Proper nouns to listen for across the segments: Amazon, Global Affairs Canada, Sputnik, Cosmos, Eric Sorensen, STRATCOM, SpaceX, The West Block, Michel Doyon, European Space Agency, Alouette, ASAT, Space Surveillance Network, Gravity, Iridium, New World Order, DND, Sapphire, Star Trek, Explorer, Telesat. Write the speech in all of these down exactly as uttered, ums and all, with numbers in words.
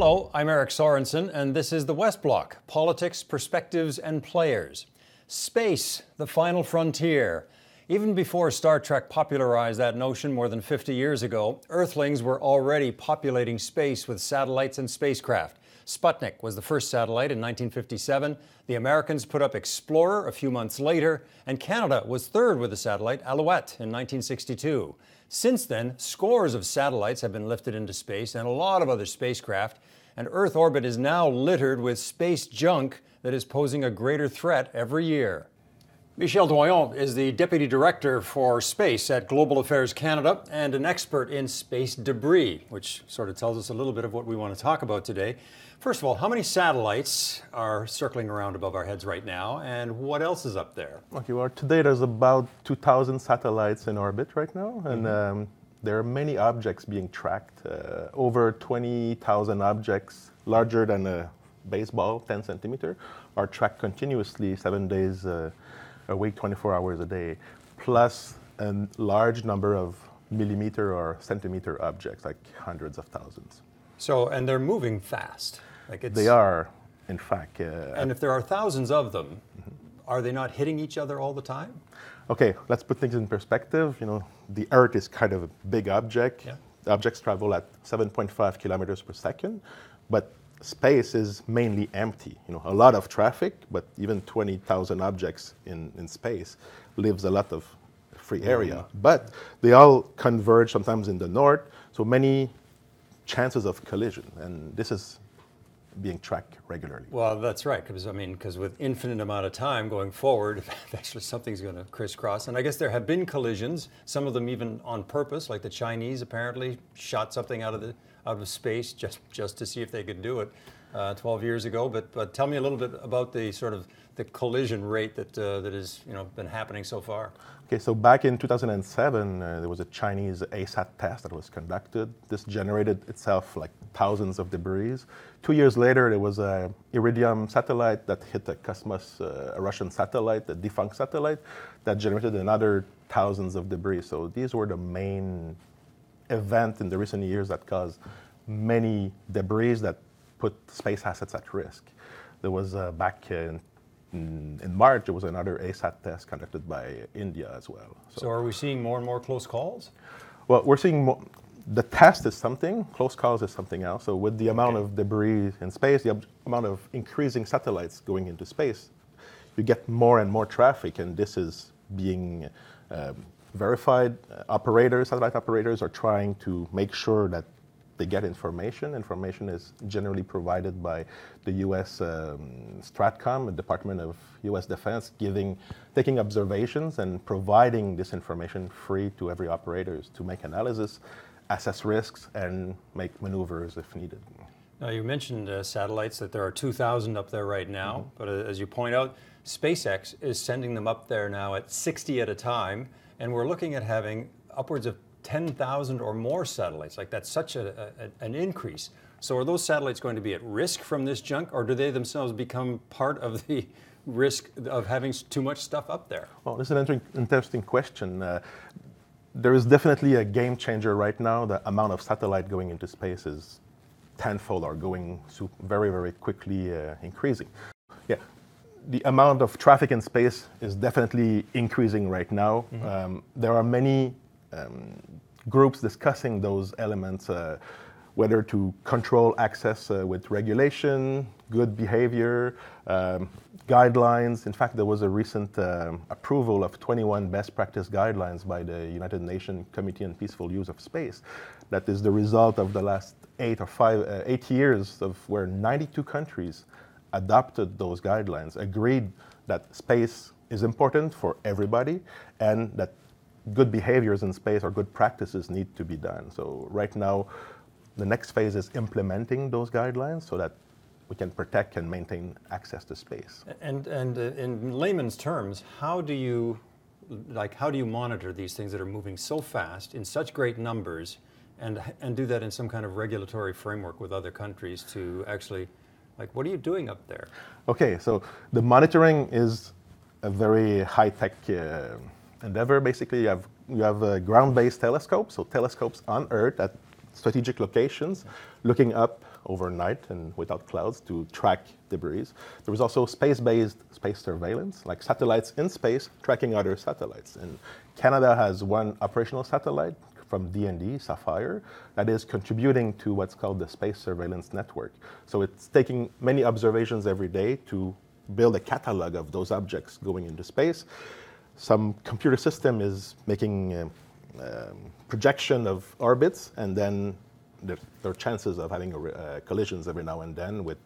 Hello, I'm Eric Sorensen, and this is The West Block, politics, perspectives, and players. Space, the final frontier. Even before Star Trek popularized that notion more than fifty years ago, Earthlings were already populating space with satellites and spacecraft. Sputnik was the first satellite in nineteen fifty-seven, the Americans put up Explorer a few months later, and Canada was third with the satellite Alouette in nineteen sixty-two. Since then, scores of satellites have been lifted into space and a lot of other spacecraft, and Earth orbit is now littered with space junk that is posing a greater threat every year. Michel Doyon is the Deputy Director for Space at Global Affairs Canada and an expert in space debris, which sort of tells us a little bit of what we want to talk about today. First of all, how many satellites are circling around above our heads right now, and what else is up there? Okay, well, today there's about two thousand satellites in orbit right now, and mm-hmm. um, there are many objects being tracked, uh, over twenty thousand objects larger than a baseball, ten centimeter, are tracked continuously seven days uh, a week, twenty-four hours a day, plus a large number of millimeter or centimeter objects, like hundreds of thousands. So, and they're moving fast. Like it's, they are, in fact. Uh, and if there are thousands of them, mm-hmm. are they not hitting each other all the time? Okay, let's put things in perspective. You know, the Earth is kind of a big object. Yeah. The objects travel at seven point five kilometers per second, but space is mainly empty. You know, a lot of traffic, but even twenty thousand objects in, in space leaves a lot of free area. Mm-hmm. But they all converge sometimes in the north, so many chances of collision, and this is being tracked regularly. Well, that's right, because I mean, because with infinite amount of time going forward, actually something's going to crisscross. And I guess there have been collisions, some of them even on purpose, like the Chinese apparently shot something out of the out of space just, just to see if they could do it uh, twelve years ago. But but tell me a little bit about the sort of the collision rate that uh, that is you know been happening so far. Okay, so back in two thousand seven, uh, there was a Chinese ASAT test that was conducted. This generated itself like thousands of debris. Two years later, there was a Iridium satellite that hit a Cosmos, uh, a Russian satellite, a defunct satellite, that generated another thousands of debris. So these were the main event in the recent years that caused many debris that put space assets at risk. There was uh, back in In March, there was another ASAT test conducted by India as well. So, so are we seeing more and more close calls? Well, we're seeing more. The test is something, close calls is something else. So with the amount okay. of debris in space, the ob- amount of increasing satellites going into space, you get more and more traffic, and this is being um, verified. Uh, operators, satellite operators are trying to make sure that they get information. Information is generally provided by the U S Um, STRATCOM, the Department of U S Defense, giving, taking observations and providing this information free to every operator to make analysis, assess risks, and make maneuvers if needed. Now, you mentioned uh, satellites, that there are two thousand up there right now, mm-hmm. but uh, as you point out, SpaceX is sending them up there now at sixty at a time, and we're looking at having upwards of ten thousand or more satellites. Like, that's such a, a, an increase. So are those satellites going to be at risk from this junk, or do they themselves become part of the risk of having too much stuff up there? Well, this is an interesting question. Uh, there is definitely a game changer right now. The amount of satellite going into space is tenfold, or going very, very quickly uh, increasing. Yeah. The amount of traffic in space is definitely increasing right now. Mm-hmm. Um, there are many Um, groups discussing those elements, uh, whether to control access uh, with regulation, good behavior, um, guidelines. In fact, there was a recent um, approval of twenty-one best practice guidelines by the United Nations Committee on Peaceful Use of Space. That is the result of the last eight or five, uh, eight years of where ninety-two countries adopted those guidelines, agreed that space is important for everybody, and that good behaviors in space or good practices need to be done. So right now, the next phase is implementing those guidelines so that we can protect and maintain access to space. And and uh, in layman's terms, how do you, like, how do you monitor these things that are moving so fast in such great numbers, and and do that in some kind of regulatory framework with other countries to actually, like, what are you doing up there? Okay, so the monitoring is a very high-tech Uh, endeavor. Basically, you have you have a ground-based telescope, so telescopes on Earth at strategic locations, looking up overnight and without clouds to track debris. There was also space-based space surveillance, like satellites in space tracking other satellites. And Canada has one operational satellite from D N D, Sapphire, that is contributing to what's called the Space Surveillance Network. So it's taking many observations every day to build a catalog of those objects going into space. Some computer system is making um, um, projection of orbits, and then there, there are chances of having a, uh, collisions every now and then with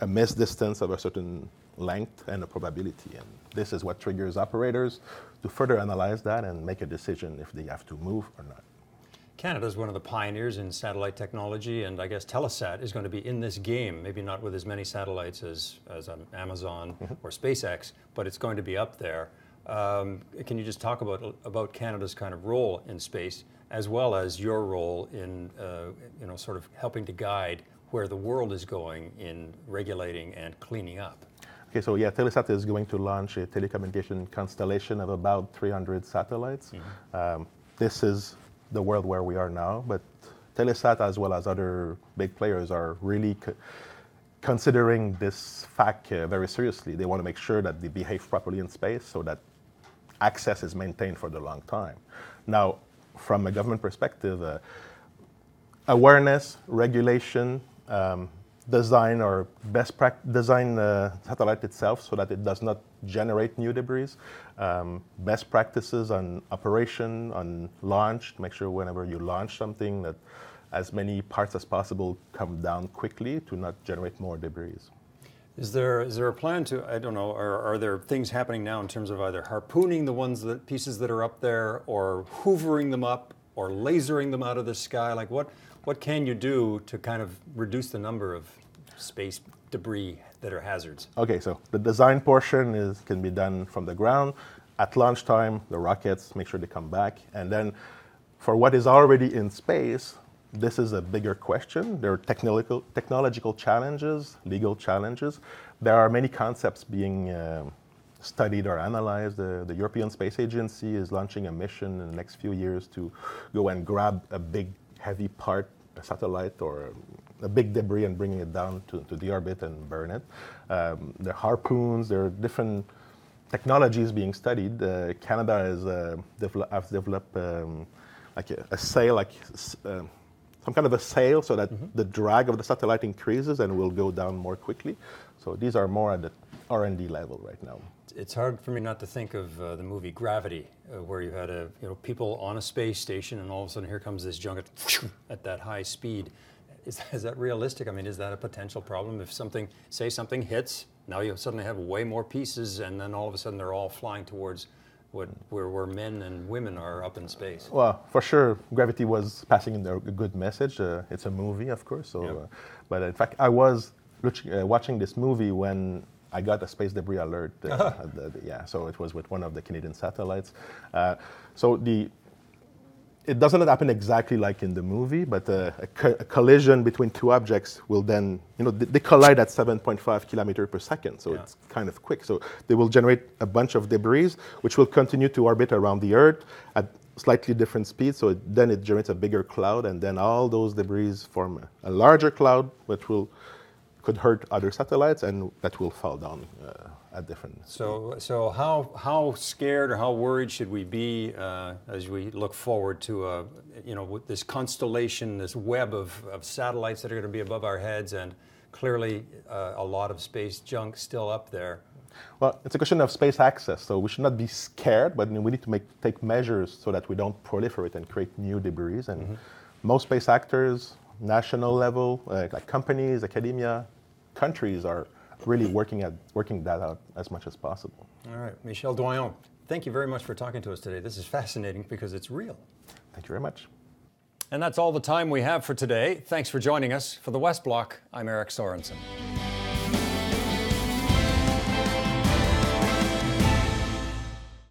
a missed distance of a certain length and a probability. And this is what triggers operators to further analyze that and make a decision if they have to move or not. Canada is one of the pioneers in satellite technology, and I guess Telesat is going to be in this game, maybe not with as many satellites as, as Amazon mm-hmm. or SpaceX, but it's going to be up there. Um, can you just talk about about Canada's kind of role in space, as well as your role in uh, you know sort of helping to guide where the world is going in regulating and cleaning up? Okay, so yeah, Telesat is going to launch a telecommunication constellation of about three hundred satellites. Mm-hmm. Um, this is the world where we are now, but Telesat, as well as other big players, are really co- considering this fact uh, very seriously. They want to make sure that they behave properly in space so that access is maintained for the long time. Now, from a government perspective, uh, awareness, regulation, um, design or best practice, design the satellite itself so that it does not generate new debris, um, best practices on operation, on launch, to make sure whenever you launch something that as many parts as possible come down quickly to not generate more debris. Is there is there a plan to, I don't know, are, are there things happening now in terms of either harpooning the ones that pieces that are up there, or hoovering them up, or lasering them out of the sky? Like what what can you do to kind of reduce the number of space debris that are hazards? Okay, so the design portion is can be done from the ground. At launch time, the rockets, make sure they come back. And then for what is already in space, this is a bigger question. There are technical, technological challenges, legal challenges. There are many concepts being uh, studied or analyzed. Uh, the European Space Agency is launching a mission in the next few years to go and grab a big, heavy part, a satellite or a big debris, and bringing it down to, to the orbit and burn it. Um, there are harpoons, there are different technologies being studied. Uh, Canada has uh, develop, developed um, like a, a sail, like uh, some kind of a sail so that mm-hmm. the drag of the satellite increases and will go down more quickly. So these are more at the R and D level right now. It's hard for me not to think of uh, the movie Gravity, uh, where you had a, you know people on a space station, and all of a sudden here comes this junket at that high speed. Is, is that realistic? I mean, is that a potential problem? If something, say something hits, now you suddenly have way more pieces, and then all of a sudden they're all flying towards What, where, where men and women are up in space. Well, for sure, Gravity was passing in a good message. Uh, it's a movie, of course. So, yep. uh, but in fact, I was uh, watching this movie when I got a space debris alert. Uh, uh-huh. at the, yeah, so it was with one of the Canadian satellites. Uh, so the it doesn't happen exactly like in the movie, but uh, a, co- a collision between two objects will then, you know, th- they collide at seven point five kilometers per second, so yeah. it's kind of quick. So they will generate a bunch of debris, which will continue to orbit around the Earth at slightly different speeds, so it, then it generates a bigger cloud, and then all those debris form a larger cloud, which will could hurt other satellites, and that will fall down uh, at different speeds. So, so how how scared or how worried should we be uh, as we look forward to uh, you know this constellation, this web of, of satellites that are going to be above our heads, and clearly uh, a lot of space junk still up there? Well, it's a question of space access, so we should not be scared, but we need to make take measures so that we don't proliferate and create new debris. And mm-hmm. most space actors, national level, uh, like companies, academia, countries are really working at working that out as much as possible. All right, Michel Doyon, thank you very much for talking to us today. This is fascinating because it's real. Thank you very much. And that's all the time we have for today. Thanks for joining us. For the West Block, I'm Eric Sorensen.